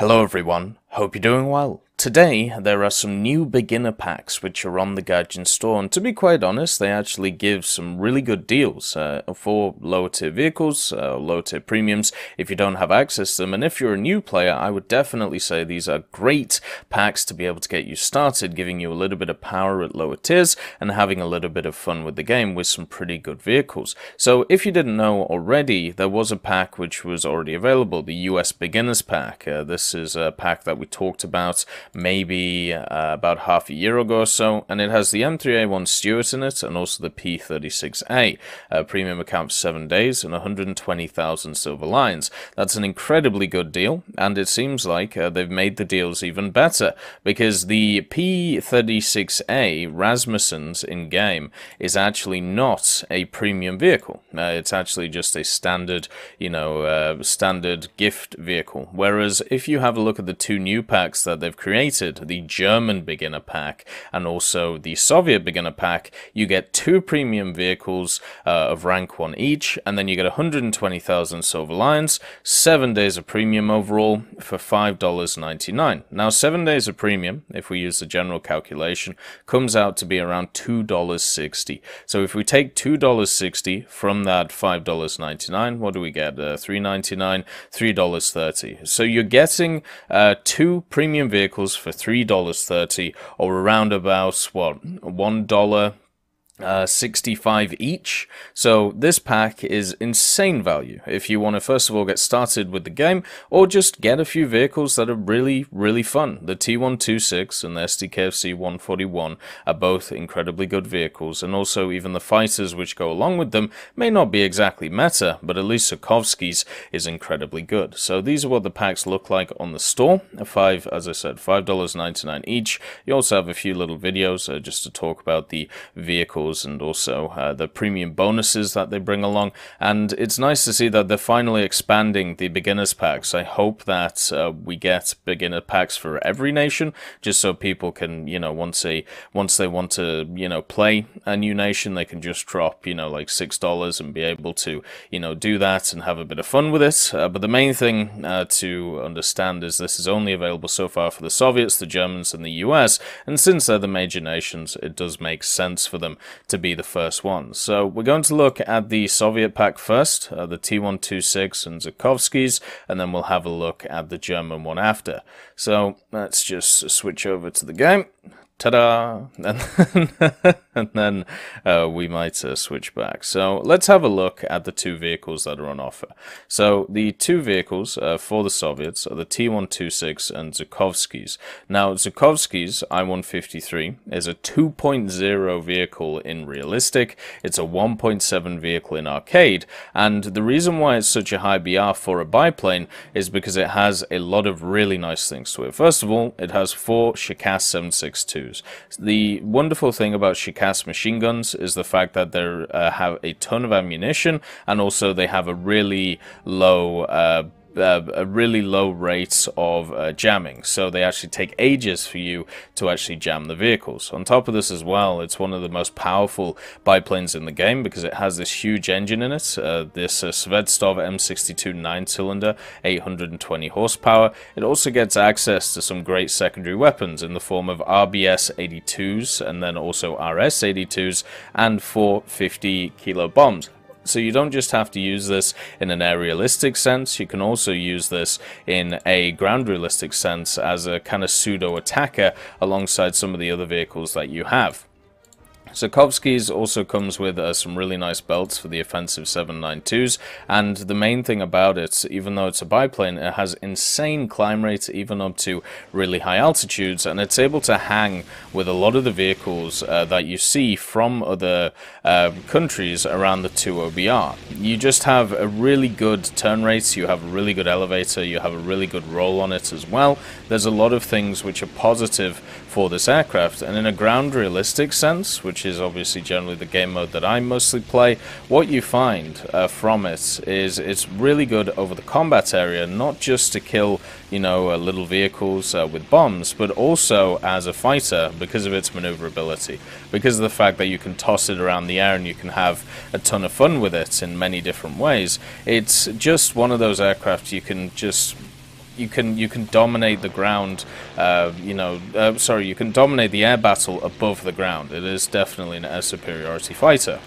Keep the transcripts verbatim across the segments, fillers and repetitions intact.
Hello everyone, hope you're doing well. Today there are some new beginner packs which are on the Gaijin store, and to be quite honest they actually give some really good deals uh, for lower tier vehicles, uh, lower tier premiums if you don't have access to them, and if you're a new player I would definitely say these are great packs to be able to get you started, giving you a little bit of power at lower tiers and having a little bit of fun with the game with some pretty good vehicles. So if you didn't know already, there was a pack which was already available, the U S Beginners Pack. Uh, this is a pack that we talked about maybe uh, about half a year ago or so, and it has the M three A one Stuart in it and also the P thirty-six A, a premium account for seven days and one hundred twenty thousand silver lines. That's an incredibly good deal, and it seems like uh, they've made the deals even better, because the P thirty-six A Rasmussen's in-game is actually not a premium vehicle. Uh, it's actually just a standard, you know, uh, standard gift vehicle, whereas if you have a look at the two new packs that they've created, the German Beginner Pack and also the Soviet Beginner Pack, you get two premium vehicles uh, of rank one each, and then you get one hundred twenty thousand silver lines, seven days of premium overall for five dollars and ninety-nine cents. Now seven days of premium, if we use the general calculation, comes out to be around two dollars and sixty cents. So if we take two dollars and sixty cents from that five dollars and ninety-nine cents, what do we get? Uh, three dollars and ninety-nine cents, three dollars and thirty cents. So you're getting uh, two premium vehicles for three dollars and thirty cents, or around about what, one dollar Uh, sixty-five each. So this pack is insane value if you want to first of all get started with the game, or just get a few vehicles that are really really fun. The T one twenty-six and the S D K F C one forty-one are both incredibly good vehicles, and also even the fighters which go along with them may not be exactly meta, but at least Zhukovsky's is incredibly good. So these are what the packs look like on the store. Five, as I said, five dollars and ninety-nine cents each. You also have a few little videos uh, just to talk about the vehicles and also uh, the premium bonuses that they bring along, and it's nice to see that they're finally expanding the beginners packs. I hope that uh, we get beginner packs for every nation, just so people can, you know, once they once they want to, you know, play a new nation, they can just drop, you know, like six dollars and be able to, you know, do that and have a bit of fun with it. Uh, but the main thing uh, to understand is this is only available so far for the Soviets, the Germans, and the U S, and since they're the major nations, it does make sense for them to be the first one. So we're going to look at the Soviet pack first, uh, the T one twenty-six and Zhukovsky's, and then we'll have a look at the German one after. So let's just switch over to the game. Ta-da! And then, and then uh, we might uh, switch back. So let's have a look at the two vehicles that are on offer. So the two vehicles uh, for the Soviets are the T one twenty-six and Zhukovsky's. Now Zhukovsky's I one fifty-three is a two point oh vehicle in realistic. It's a one point seven vehicle in arcade, and the reason why it's such a high B R for a biplane is because it has a lot of really nice things to it. First of all, it has four ShKAS seven sixty-twos. The wonderful thing about ShKAS machine guns is the fact that they uh, have a ton of ammunition, and also they have a really low uh, Uh, a really low rates of uh, jamming, so they actually take ages for you to actually jam the vehicles. On top of this as well, it's one of the most powerful biplanes in the game because it has this huge engine in it, uh, this uh, Shvetsov M sixty-two nine cylinder, eight hundred twenty horsepower. It also gets access to some great secondary weapons in the form of R B S eighty-twos and then also R S eighty-twos and four fifty kilo bombs. So you don't just have to use this in an aerialistic sense, you can also use this in a ground realistic sense as a kind of pseudo attacker alongside some of the other vehicles that you have. Zhukovsky's also comes with uh, some really nice belts for the offensive seven ninety-twos, and the main thing about it, even though it's a biplane, it has insane climb rates even up to really high altitudes, and it's able to hang with a lot of the vehicles uh, that you see from other uh, countries around the two O B R. You just have a really good turn rate, you have a really good elevator, you have a really good roll on it as well. There's a lot of things which are positive for this aircraft, and in a ground realistic sense, which Which is obviously generally the game mode that I mostly play, what you find uh, from it is it's really good over the combat area, not just to kill, you know, uh, little vehicles uh, with bombs, but also as a fighter because of its maneuverability, because of the fact that you can toss it around the air and you can have a ton of fun with it in many different ways. It's just one of those aircraft you can just you can you can dominate the ground. Uh, you know, uh, sorry, you can dominate the air battle above the ground. It is definitely an air superiority fighter.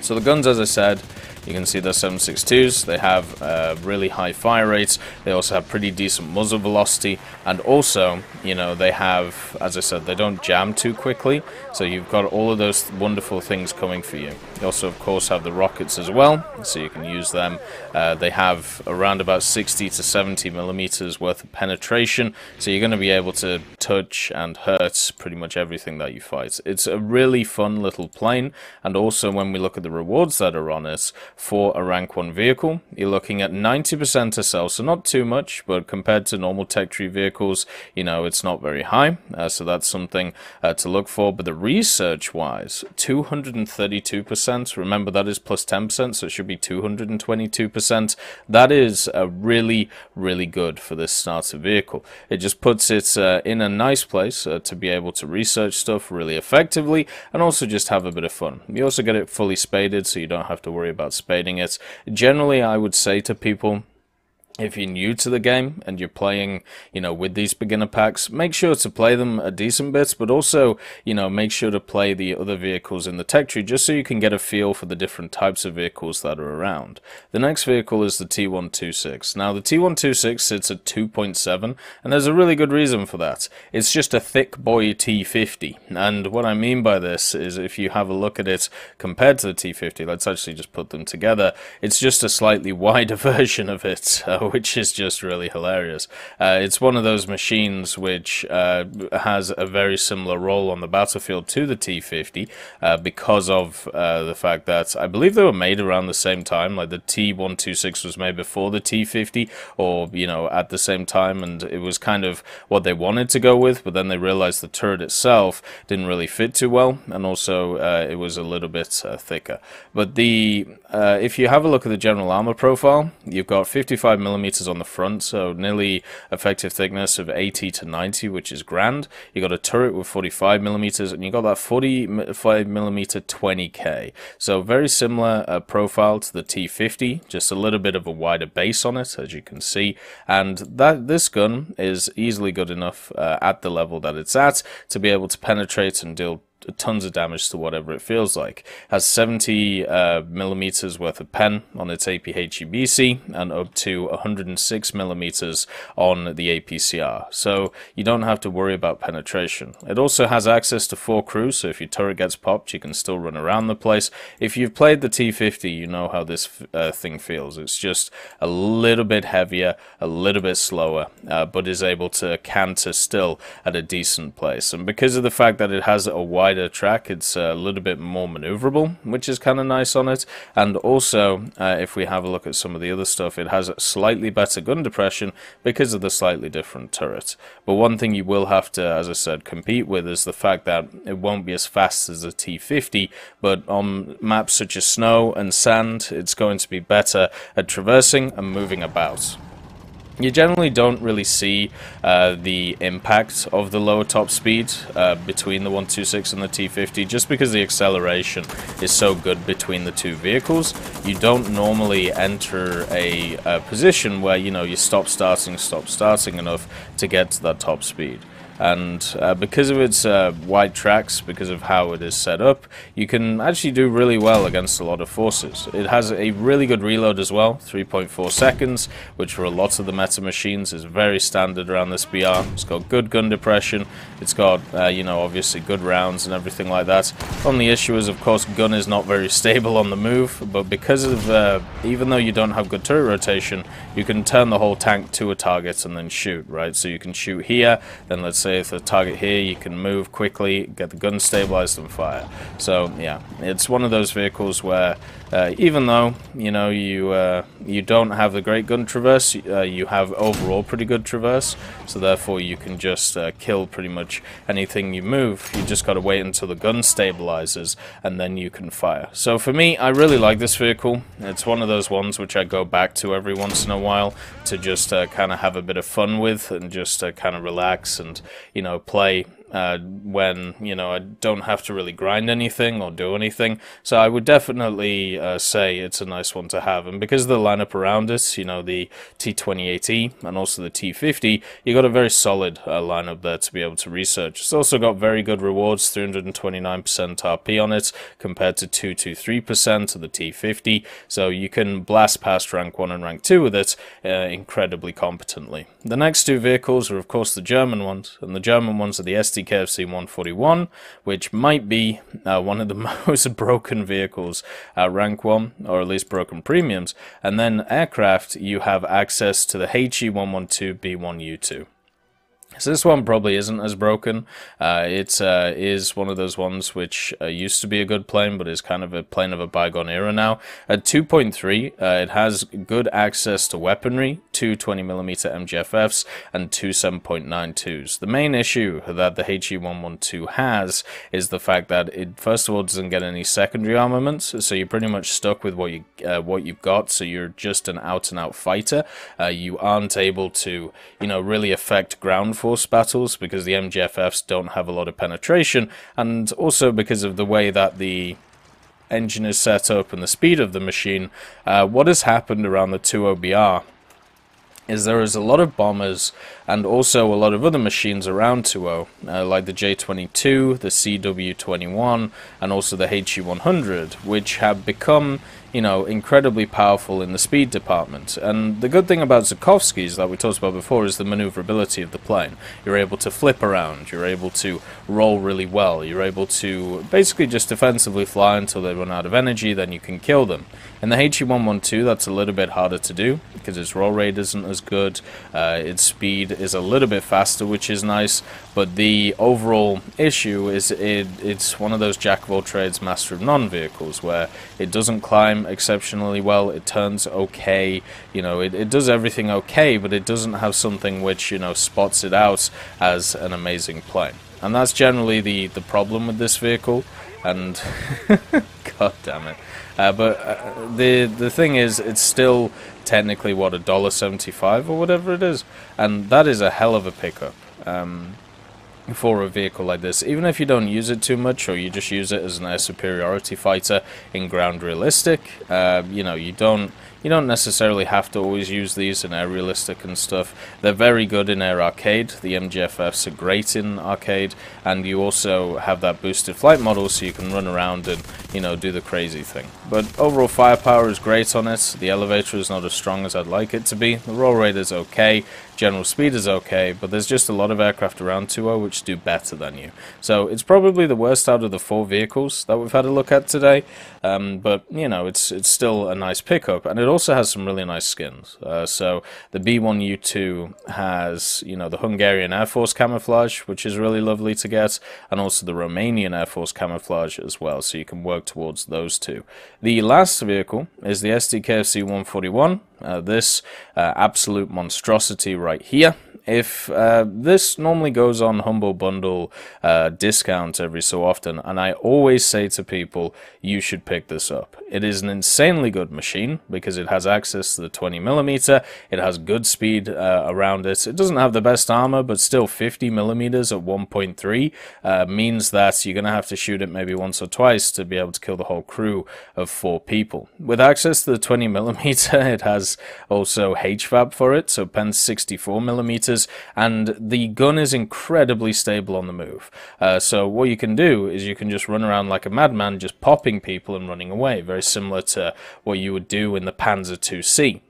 So the guns, as I said, you can see the seven six twos, they have uh, really high fire rates, they also have pretty decent muzzle velocity, and also, you know, they have, as I said, they don't jam too quickly, so you've got all of those wonderful things coming for you. You also, of course, have the rockets as well, so you can use them. Uh, they have around about sixty to seventy millimeters worth of penetration, so you're going to be able to touch and hurt pretty much everything that you fight. It's a really fun little plane, and also when we look at the rewards that are on it, for a rank one vehicle, you're looking at ninety percent or so, so not too much, but compared to normal Tech Tree vehicles, you know, it's not very high, uh, so that's something uh, to look for. But the research-wise, two hundred thirty-two percent, remember that is plus ten percent, so it should be two hundred twenty-two percent. That is uh, really, really good for this starter vehicle. It just puts it uh, in a nice place uh, to be able to research stuff really effectively, and also just have a bit of fun. You also get it fully spaded, so you don't have to worry about spading it. Generally, I would say to people, if you're new to the game and you're playing, you know, with these beginner packs, make sure to play them a decent bit, but also, you know, make sure to play the other vehicles in the tech tree just so you can get a feel for the different types of vehicles that are around. The next vehicle is the T one twenty-six. Now, the T one twenty-six sits at two point seven, and there's a really good reason for that. It's just a thick boy T fifty, and what I mean by this is if you have a look at it compared to the T fifty, let's actually just put them together, it's just a slightly wider version of it, uh, which is just really hilarious. Uh, it's one of those machines which uh, has a very similar role on the battlefield to the T fifty uh, because of uh, the fact that I believe they were made around the same time, like the T one twenty-six was made before the T fifty, or, you know, at the same time, and it was kind of what they wanted to go with, but then they realized the turret itself didn't really fit too well, and also uh, it was a little bit uh, thicker. But the uh, if you have a look at the general armor profile, you've got fifty-five millimeters on the front, so nearly effective thickness of eighty to ninety, which is grand. You got a turret with forty-five millimeters, and you got that forty-five millimeter twenty K. So very similar uh, profile to the T fifty, just a little bit of a wider base on it, as you can see. And that this gun is easily good enough uh, at the level that it's at to be able to penetrate and deal tons of damage to whatever it feels like. It has seventy uh, millimeters worth of pen on its A P H E B C and up to one hundred six millimeters on the A P C R, so you don't have to worry about penetration. It also has access to four crew, so if your turret gets popped, you can still run around the place. If you've played the T fifty, you know how this uh, thing feels. It's just a little bit heavier, a little bit slower, uh, but is able to canter still at a decent place. And because of the fact that it has a wide track, it's a little bit more maneuverable, which is kind of nice on it. And also, uh, if we have a look at some of the other stuff, it has a slightly better gun depression because of the slightly different turret. But one thing you will have to, as I said, compete with is the fact that it won't be as fast as the T fifty, but on maps such as snow and sand, it's going to be better at traversing and moving about. You generally don't really see uh, the impact of the lower top speed uh, between the one twenty-six and the T fifty, just because the acceleration is so good between the two vehicles. You don't normally enter a, a position where, you know, you stop starting, stop starting enough to get to that top speed. And uh, because of its uh, wide tracks, because of how it is set up, you can actually do really well against a lot of forces. It has a really good reload as well, three point four seconds, which for a lot of the meta machines is very standard around this B R. It's got good gun depression, it's got, uh, you know, obviously good rounds and everything like that. Only issue is, of course, gun is not very stable on the move, but because of, uh, even though you don't have good turret rotation, you can turn the whole tank to a target and then shoot, right? So you can shoot here, then let's say if the target here, you can move quickly, get the gun stabilized and fire. So yeah, it's one of those vehicles where uh, even though, you know, you uh, you don't have the great gun traverse, uh, you have overall pretty good traverse, so therefore you can just uh, kill pretty much anything you move. You just got to wait until the gun stabilizes and then you can fire. So for me, I really like this vehicle. It's one of those ones which I go back to every once in a while to just uh, kind of have a bit of fun with and just uh, kind of relax and, you know, play uh, when, you know, I don't have to really grind anything or do anything. So I would definitely uh, say it's a nice one to have. And because of the lineup around us, you know, the T twenty-eight E and also the T fifty, you got a very solid uh, lineup there to be able to research. It's also got very good rewards, three hundred twenty-nine percent R P on it compared to two hundred twenty-three percent of the T fifty. So you can blast past rank one and rank two with it uh, incredibly competently. The next two vehicles are of course the German ones, and the German ones are the S D K F C one forty-one, which might be uh, one of the most broken vehicles at rank one, or at least broken premiums, and then aircraft you have access to the H E one twelve B one U two. So this one probably isn't as broken. Uh, it uh, is one of those ones which uh, used to be a good plane, but is kind of a plane of a bygone era now. At two point three, uh, it has good access to weaponry, two twenty millimeter M G F Fs, and two seven point nine twos. The main issue that the H E one twelve has is the fact that it, first of all, doesn't get any secondary armaments, so you're pretty much stuck with what, you, uh, what you've got, so you're just an out-and-out fighter. Uh, you aren't able to, you know, really affect ground force force battles because the M G F Fs don't have a lot of penetration, and also because of the way that the engine is set up and the speed of the machine. Uh, what has happened around the two O B R is there is a lot of bombers and also a lot of other machines around two O, uh, like the J twenty-two, the C W twenty-one, and also the H E one hundred, which have become, you know, incredibly powerful in the speed department. And the good thing about Zhukovskys that we talked about before is the maneuverability of the plane. You're able to flip around, you're able to roll really well, you're able to basically just defensively fly until they run out of energy, then you can kill them. In the H E one twelve, that's a little bit harder to do, because its roll rate isn't as good, uh, its speed is a little bit faster, which is nice, but the overall issue is it, it's one of those jack-of-all-trades, master of none vehicles, where it doesn't climb exceptionally well, it turns okay, you know, it, it does everything okay, but it doesn't have something which, you know, spots it out as an amazing plane. And that's generally the, the problem with this vehicle, and god damn it. Uh, but uh, the the thing is, it's still technically, what, a dollar seventy-five or whatever it is, and that is a hell of a pickup. Um... for a vehicle like this, even if you don't use it too much, or you just use it as an air superiority fighter in ground realistic, uh, you know, you don't you don't necessarily have to always use these in air realistic and stuff. They're very good in air arcade, the M G F Fs are great in arcade, and you also have that boosted flight model, so you can run around and, you know, do the crazy thing. But overall firepower is great on it, the elevator is not as strong as I'd like it to be, the roll rate is okay, general speed is okay, but there's just a lot of aircraft around two O which do better than you. So it's probably the worst out of the four vehicles that we've had a look at today, um, but, you know, it's it's still a nice pickup, and it also has some really nice skins. Uh, so the B one U two has, you know, the Hungarian Air Force camouflage, which is really lovely to get, and also the Romanian Air Force camouflage as well, so you can work towards those two. The last vehicle is the S D K F C one forty-one, uh, this uh, absolute monstrosity right here. If uh, this normally goes on Humble Bundle uh, discounts every so often, and I always say to people, you should pick this up. It is an insanely good machine because it has access to the twenty millimeter, it has good speed uh, around it. It doesn't have the best armor, but still fifty millimeters at one point three uh, means that you're going to have to shoot it maybe once or twice to be able to kill the whole crew of four people. With access to the twenty millimeter, it has also H VAP for it, so Panzer sixty-four millimeter. And the gun is incredibly stable on the move. Uh, so what you can do is you can just run around like a madman, just popping people and running away, very similar to what you would do in the Panzer two C.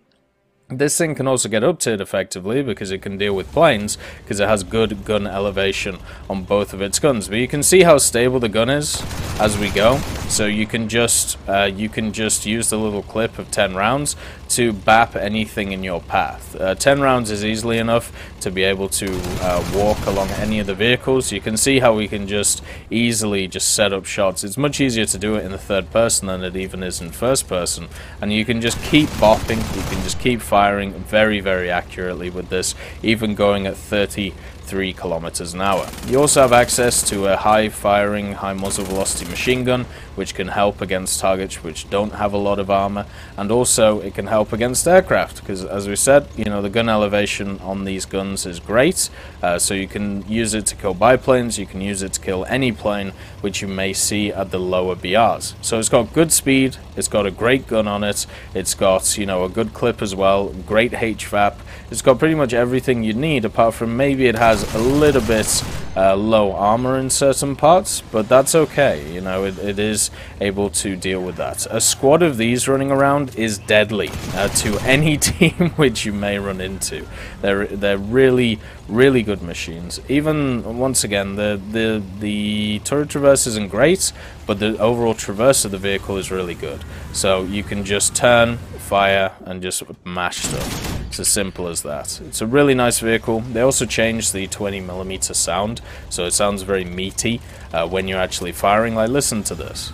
This thing can also get up to it effectively because it can deal with planes, because it has good gun elevation on both of its guns. But you can see how stable the gun is as we go. So you can just uh, you can just use the little clip of ten rounds to bap anything in your path. Uh, ten rounds is easily enough to be able to uh, walk along any of the vehicles. You can see how we can just easily just set up shots. It's much easier to do it in the third person than it even is in first person. And you can just keep bopping, you can just keep firing very, very accurately with this, even going at 30 three kilometers an hour. You also have access to a high firing, high muzzle velocity machine gun, which can help against targets which don't have a lot of armor, and also it can help against aircraft, because as we said, you know, the gun elevation on these guns is great, uh, so you can use it to kill biplanes, you can use it to kill any plane which you may see at the lower B Rs. So it's got good speed, it's got a great gun on it, it's got, you know, a good clip as well, great H VAP, it's got pretty much everything you need, apart from maybe it has a little bit uh, low armor in certain parts, but that's okay, you know, it, it is able to deal with that. A squad of these running around is deadly uh, to any team which you may run into. They're they're really really good machines. Even once again, the the the turret traverse isn't great, but the overall traverse of the vehicle is really good. So you can just turn, fire, and just mash stuff. It's as simple as that. It's a really nice vehicle. They also changed the twenty millimeter sound, so it sounds very meaty uh, when you're actually firing. Like, listen to this.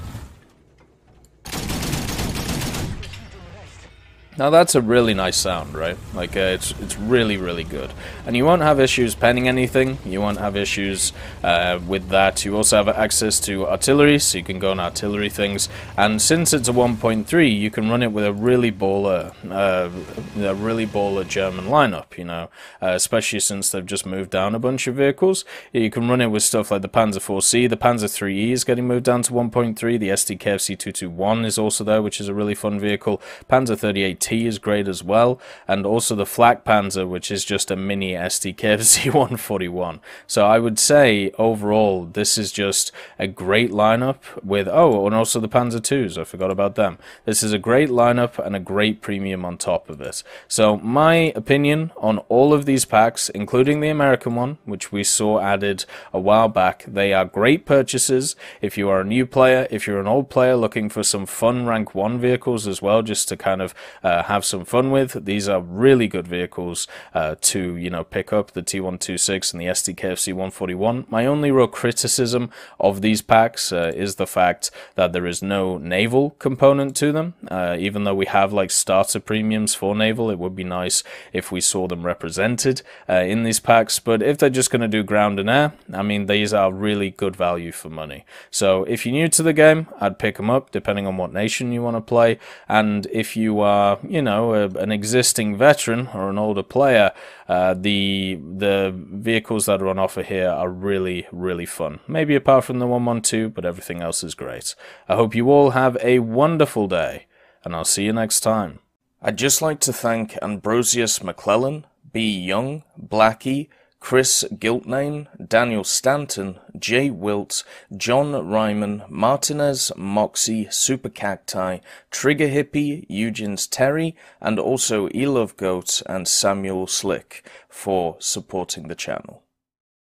Now that's a really nice sound, right? Like, uh, it's it's really, really good. And you won't have issues penning anything, you won't have issues uh, with that. You also have access to artillery, so you can go on artillery things. And since it's a one point three, you can run it with a really baller, uh, a really baller German lineup, you know. Uh, especially since they've just moved down a bunch of vehicles. You can run it with stuff like the Panzer four C, the Panzer three E is getting moved down to one point three, the S D K F C two twenty-one is also there, which is a really fun vehicle. Panzer thirty-eight T is great as well, and also the Flak Panzer, which is just a mini S D K F C one forty-one. So I would say overall this is just a great lineup with, oh, and also the Panzer twos, I forgot about them. This is a great lineup and a great premium on top of it. So my opinion on all of these packs, including the American one, which we saw added a while back, they are great purchases if you are a new player, if you're an old player looking for some fun rank one vehicles as well, just to kind of uh, have some fun with. These are really good vehicles uh, to, you know, pick up, the T one twenty-six and the S D K F C one forty-one. My only real criticism of these packs uh, is the fact that there is no naval component to them. Uh, even though we have like starter premiums for naval, it would be nice if we saw them represented uh, in these packs, but if they're just going to do ground and air, I mean, these are really good value for money. So if you're new to the game, I'd pick them up depending on what nation you want to play, and if you are, you know, a, an existing veteran or an older player, uh, the the vehicles that are on offer here are really, really fun. Maybe apart from the one twelve, but everything else is great. I hope you all have a wonderful day, and I'll see you next time. I'd just like to thank Ambrosius McClellan, B. Young, Blackie, Chris Giltname, Daniel Stanton, Jay Wilt, John Ryman, Martinez, Moxie, Super Cacti, Trigger Hippie, Eugens Terry, and also Elove Goat and Samuel Slick for supporting the channel.